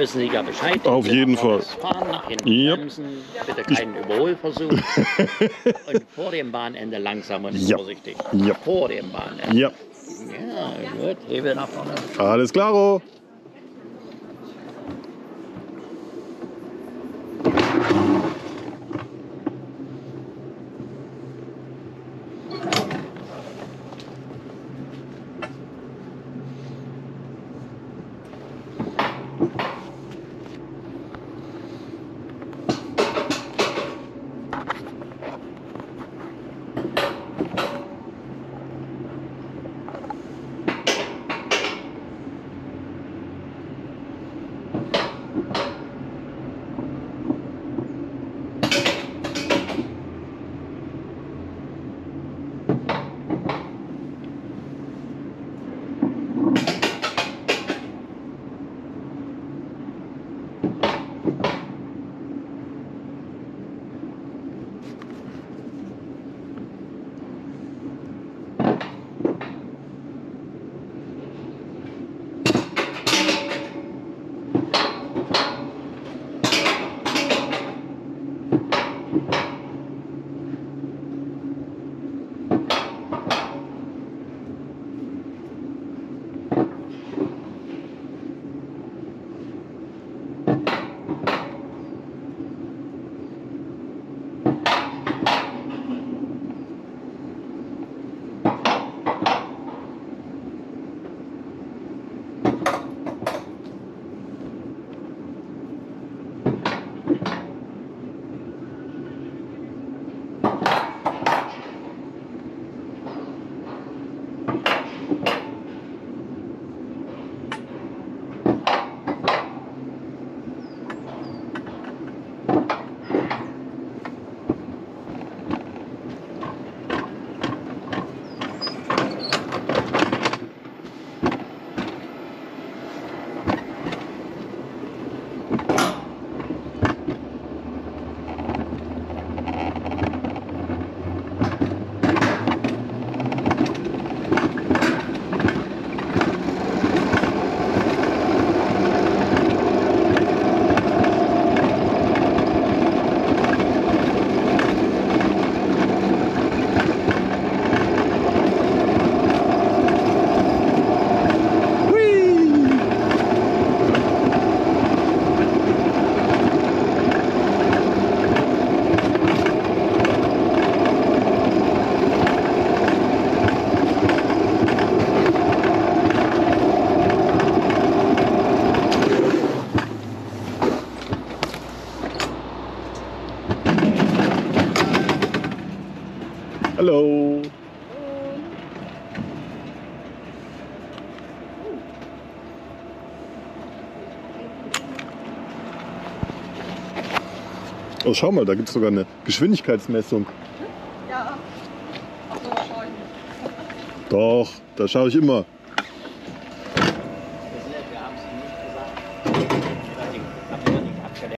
wissen Sie ja Bescheid. Auf jeden Fall. Fahren nach hinten bremsen, bitte keinen Überholversuch. Und vor dem Bahnende langsam und vorsichtig. Ja. Vor dem Bahnende. Ja. Ja, gut, Hebel nach vorne. Alles klaro. Hallo. Oh, schau mal, da gibt es sogar eine Geschwindigkeitsmessung. Ja, ach so, schau ich nicht. Doch, da schaue ich immer.